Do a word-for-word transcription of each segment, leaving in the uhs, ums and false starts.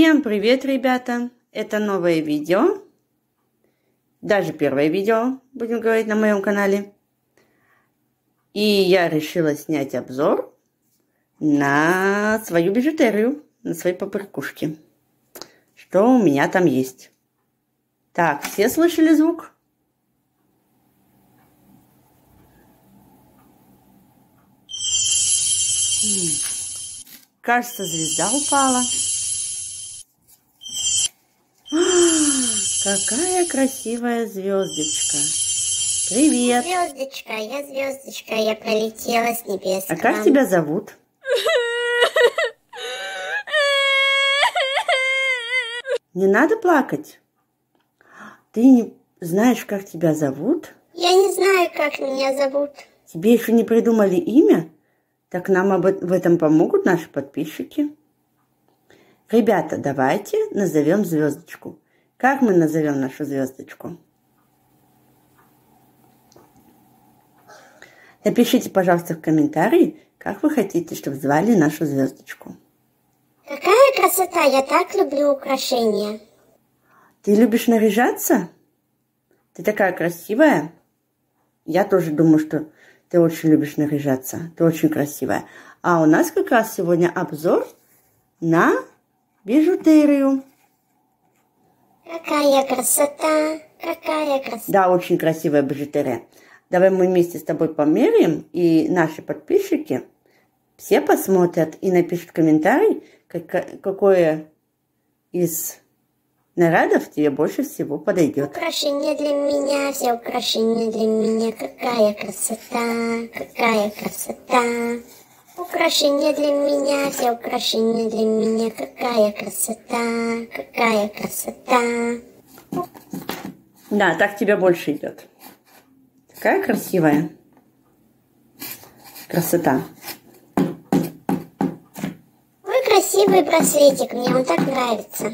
Всем привет, ребята! Это новое видео, даже первое видео, будем говорить, на моем канале. И я решила снять обзор на свою бижутерию, на свои побрякушки. Что у меня там есть. Так, все слышали звук? Кажется, звезда упала. Какая красивая звездочка. Привет. Звездочка, я звездочка, я пролетела с небес. А как тебя зовут? Не надо плакать. Ты не знаешь, как тебя зовут? Я не знаю, как меня зовут. Тебе еще не придумали имя? Так нам об... в этом помогут наши подписчики. Ребята, давайте назовем звездочку. Как мы назовем нашу звездочку? Напишите, пожалуйста, в комментарии, как вы хотите, чтобы звали нашу звездочку. Какая красота! Я так люблю украшения. Ты любишь наряжаться? Ты такая красивая. Я тоже думаю, что ты очень любишь наряжаться. Ты очень красивая. А у нас как раз сегодня обзор на бижутерию. Какая красота! Какая красота! Да, очень красивая бижутерия. Давай мы вместе с тобой померяем, и наши подписчики все посмотрят и напишут комментарий, как, какое из нарядов тебе больше всего подойдет. Украшение для меня, все украшения для меня. Какая красота! Какая красота! Украшения для меня, все украшения для меня. Какая красота, какая красота. Да, так тебе больше идет. Такая красивая. Красота. Ой, красивый браслетик, мне он так нравится.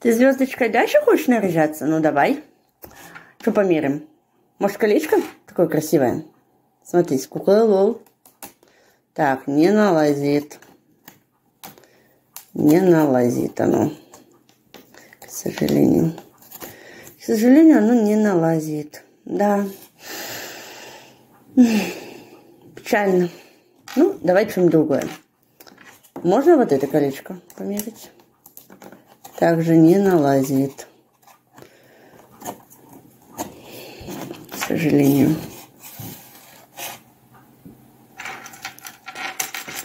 Ты, звездочка, дальше хочешь наряжаться? Ну, давай. Что померим? Может, колечко такое красивое? Смотри, сколько лол. Так, не налазит. Не налазит оно. К сожалению. К сожалению, оно не налазит. Да. Печально. Ну, давай чем другое. Можно вот это колечко померить? Также не налазит, к сожалению.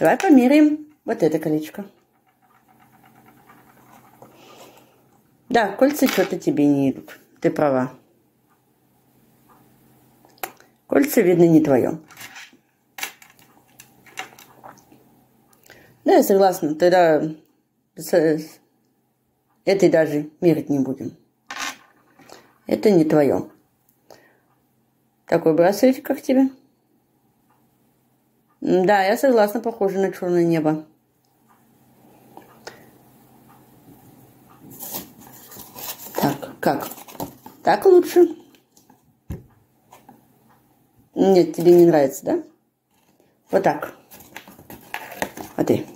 Давай померяем вот это колечко. Да, кольца что-то тебе не идут. Ты права. Кольца, видно, не твое. Да, я согласна. Тогда... это даже мерить не будем. Это не твое. Такой браслетик, как тебе? Да, я согласна, похоже на черное небо. Так, как? Так лучше? Нет, тебе не нравится, да? Вот так. Смотри.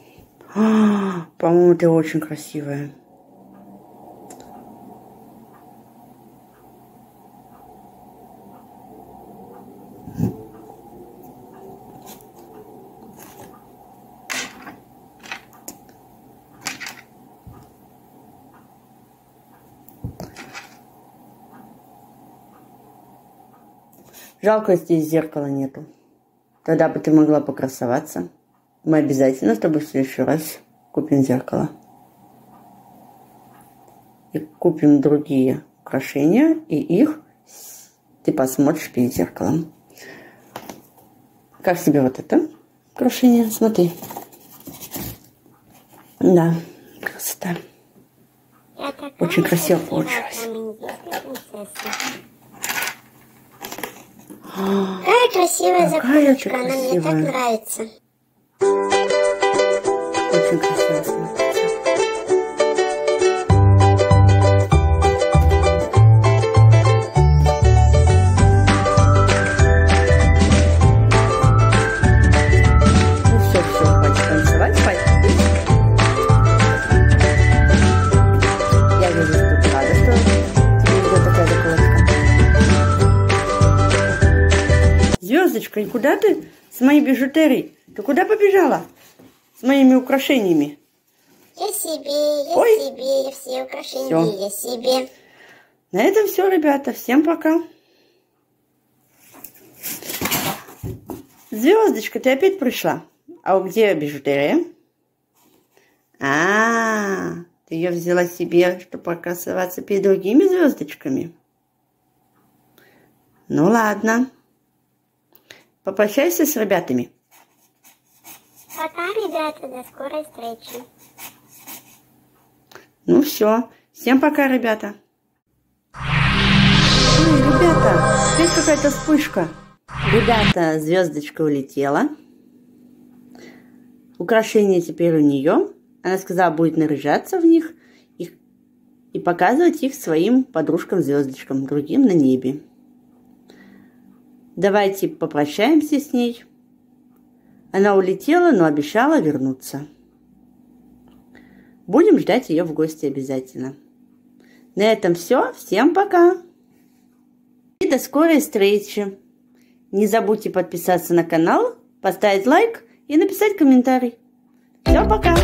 А, по-моему, ты очень красивая. Жалко, здесь зеркала нету. Тогда бы ты могла покрасоваться. Мы обязательно с тобой в следующий раз купим зеркало. И купим другие украшения, и их ты посмотришь перед зеркалом. Как тебе вот это украшение? Смотри. Да, красота. Очень красиво получилось. Какая красивая заколочка, она мне так нравится. Очень красиво смотрится. куда ты с моей бижутерией? Ты куда побежала с моими украшениями? Я себе, я Ой. себе, я все украшения, все. я себе. На этом все, ребята. Всем пока. Звездочка, ты опять пришла. А где бижутерия? А, -а, -а ты ее взяла себе, чтобы покрасоваться перед другими звездочками. Ну ладно. Попрощайся с ребятами. Пока, ребята, до скорой встречи. Ну все. Всем пока, ребята. Ой, ребята, здесь какая-то вспышка. Ребята, звездочка улетела. Украшения теперь у нее. Она сказала, будет наряжаться в них и, и показывать их своим подружкам-звездочкам, другим на небе. Давайте попрощаемся с ней. Она улетела, но обещала вернуться. Будем ждать ее в гости обязательно. На этом все. Всем пока. И до скорой встречи. Не забудьте подписаться на канал, поставить лайк и написать комментарий. Все, пока.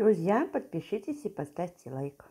Друзья, подпишитесь и поставьте лайк.